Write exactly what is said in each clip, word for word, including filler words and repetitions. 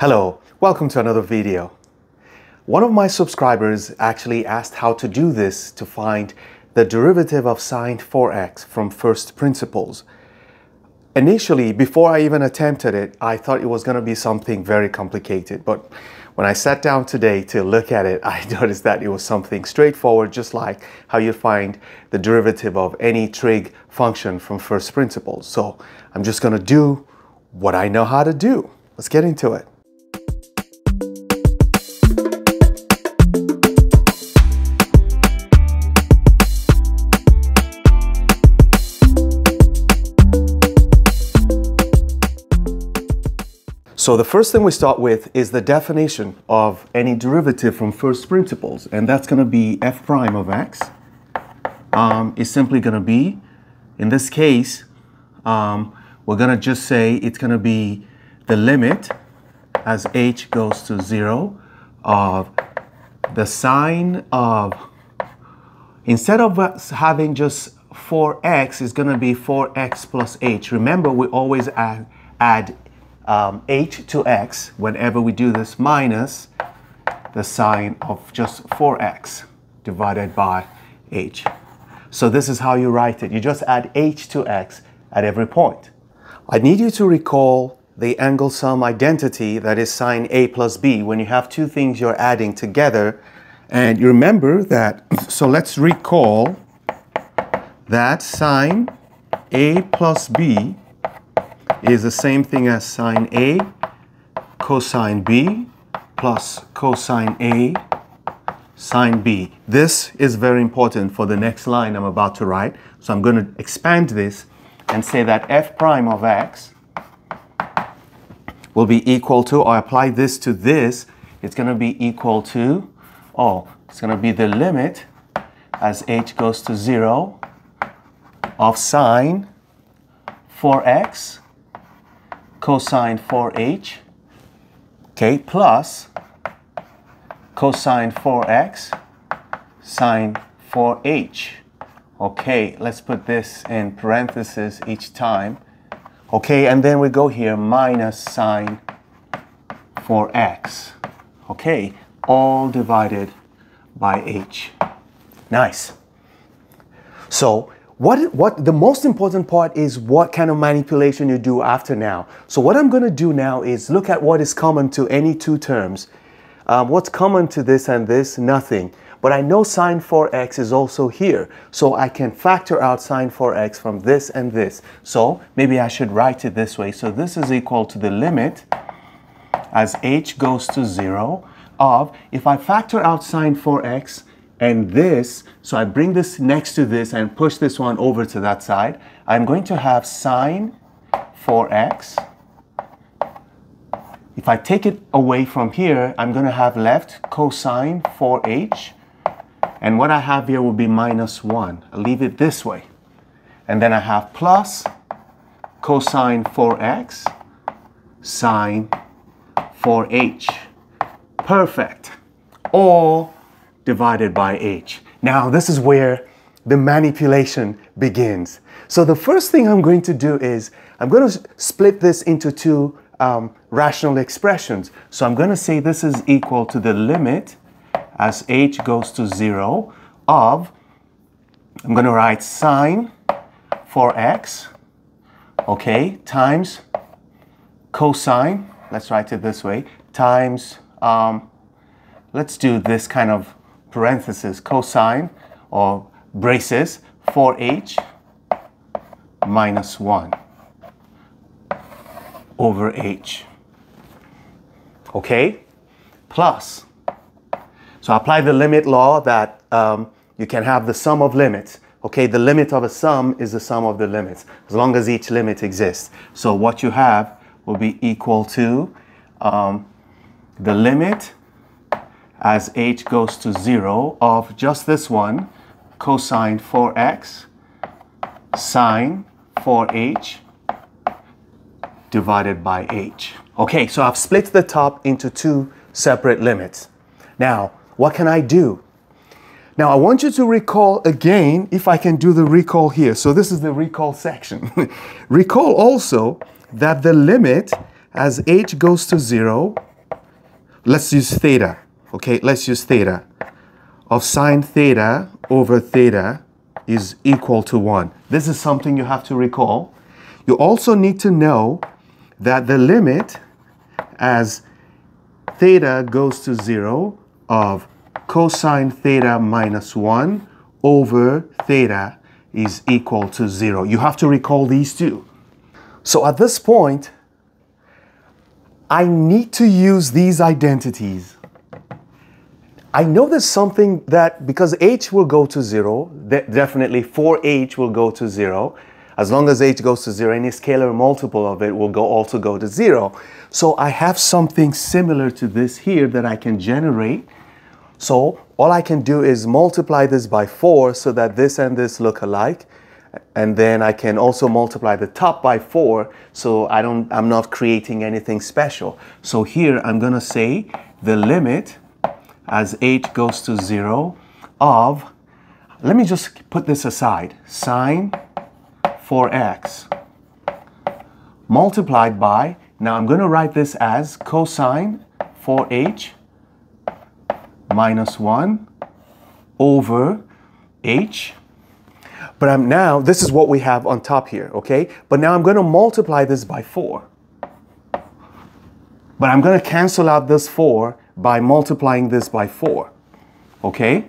Hello, welcome to another video. One of my subscribers actually asked how to do this to find the derivative of sine four x from first principles. Initially, before I even attempted it, I thought it was going to be something very complicated, but when I sat down today to look at it, I noticed that it was something straightforward, just like how you find the derivative of any trig function from first principles. So I'm just going to do what I know how to do. Let's get into it. So the first thing we start with is the definition of any derivative from first principles, and that's going to be f prime of x um, is simply going to be, in this case, um, we're going to just say it's going to be the limit as h goes to zero of the sine of, instead of us having just four x, it's going to be four x plus h. Remember, we always add, add Um, h to x whenever we do this, minus the sine of just four x divided by h. So this is how you write it. You just add h to x at every point. I need you to recall the angle sum identity, that is sine a plus b, when you have two things you're adding together. And you remember that, so let's recall that sine a plus b is the same thing as sine A cosine B plus cosine A sine B. This is very important for the next line I'm about to write. So I'm going to expand this and say that f prime of x will be equal to, or apply this to this, it's going to be equal to, oh, it's going to be the limit as h goes to zero of sine four x cosine four h, okay, plus cosine four x sine four h. Okay, let's put this in parentheses each time. Okay, and then we go here, minus sine four x. Okay, all divided by h. Nice. So, What, what the most important part is what kind of manipulation you do after now. So what I'm going to do now is look at what is common to any two terms. Um, what's common to this and this? Nothing. But I know sine four x is also here, so I can factor out sine four x from this and this. So maybe I should write it this way. So this is equal to the limit as h goes to zero of, if I factor out sine four x, and this, so I bring this next to this and push this one over to that side, I'm going to have sine four x. If I take it away from here, I'm going to have left cosine four h. And what I have here will be minus one. I'll leave it this way. And then I have plus cosine four x sine four h. Perfect. Or divided by h. Now this is where the manipulation begins. So the first thing I'm going to do is I'm going to split this into two um, rational expressions. So I'm going to say this is equal to the limit as h goes to zero of, I'm going to write sine four x, okay, times cosine, let's write it this way, times, um, let's do this kind of parenthesis, cosine or braces four h minus one over h. Okay, plus, so I apply the limit law that um, you can have the sum of limits. Okay, the limit of a sum is the sum of the limits as long as each limit exists. So what you have will be equal to um, the limit as h goes to zero of just this one, cosine four x sine four h divided by h. Okay, so I've split the top into two separate limits. Now, what can I do? Now, I want you to recall again, if I can do the recall here. So this is the recall section. Recall also that the limit as h goes to zero let's use theta, okay? Let's use theta. Of sine theta over theta is equal to one. This is something you have to recall. You also need to know that the limit as theta goes to zero of cosine theta minus one over theta is equal to zero. You have to recall these two. So at this point, I need to use these identities. I know there's something that, because h will go to zero, definitely four h will go to zero. As long as h goes to zero, any scalar multiple of it will go, also go to zero. So I have something similar to this here that I can generate. So all I can do is multiply this by four so that this and this look alike. And then I can also multiply the top by four so I don't, I'm not creating anything special. So here I'm going to say the limit as h goes to zero of, let me just put this aside, sine four x multiplied by, now I'm going to write this as cosine four h minus one over h. But I'm now, this is what we have on top here, okay? But now I'm going to multiply this by four. But I'm going to cancel out this four by multiplying this by four, okay?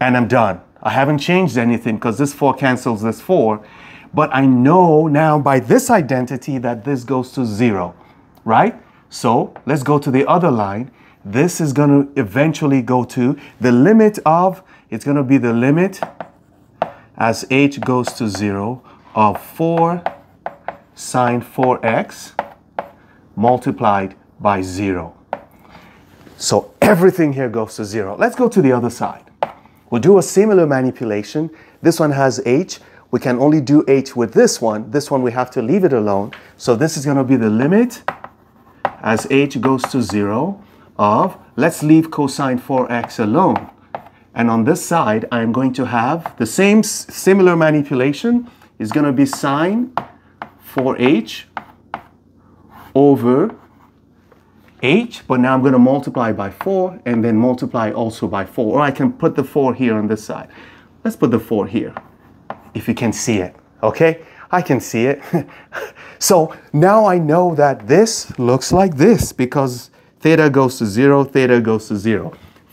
And I'm done. I haven't changed anything because this four cancels this four. But I know now by this identity that this goes to zero, right? So let's go to the other line. This is going to eventually go to the limit of, it's going to be the limit as h goes to zero of four sine four x multiplied by zero. So everything here goes to zero. Let's go to the other side. We'll do a similar manipulation. This one has h. We can only do h with this one. This one we have to leave it alone. So this is going to be the limit as h goes to zero of, let's leave cosine four x alone. And on this side, I'm going to have the same similar manipulation. It's going to be sine four h over h, but now I'm going to multiply by four and then multiply also by four. Or I can put the four here on this side. Let's put the four here, if you can see it, okay? I can see it. So now I know that this looks like this because theta goes to zero, theta goes to zero.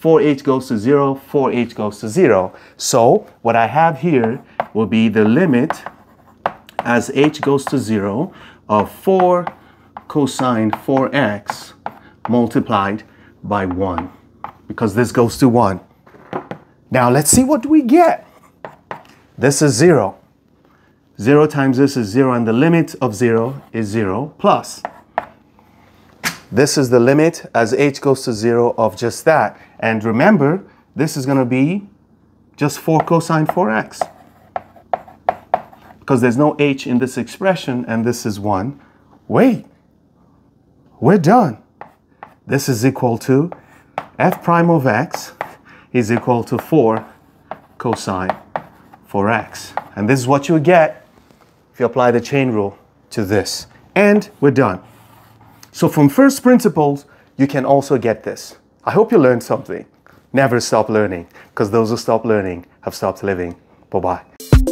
four h goes to zero, four h goes to zero. So what I have here will be the limit as h goes to zero of four cosine four x multiplied by one, because this goes to one. Now let's see what we get. This is zero. zero times this is zero, and the limit of zero is zero, plus this is the limit as h goes to zero of just that. And remember, this is going to be just four cosine four x, because there's no h in this expression, and this is one. Wait, we're done. This is equal to f prime of x is equal to four cosine four x. And this is what you get if you apply the chain rule to this. And we're done. So from first principles, you can also get this. I hope you learned something. Never stop learning, because those who stop learning have stopped living. Bye-bye.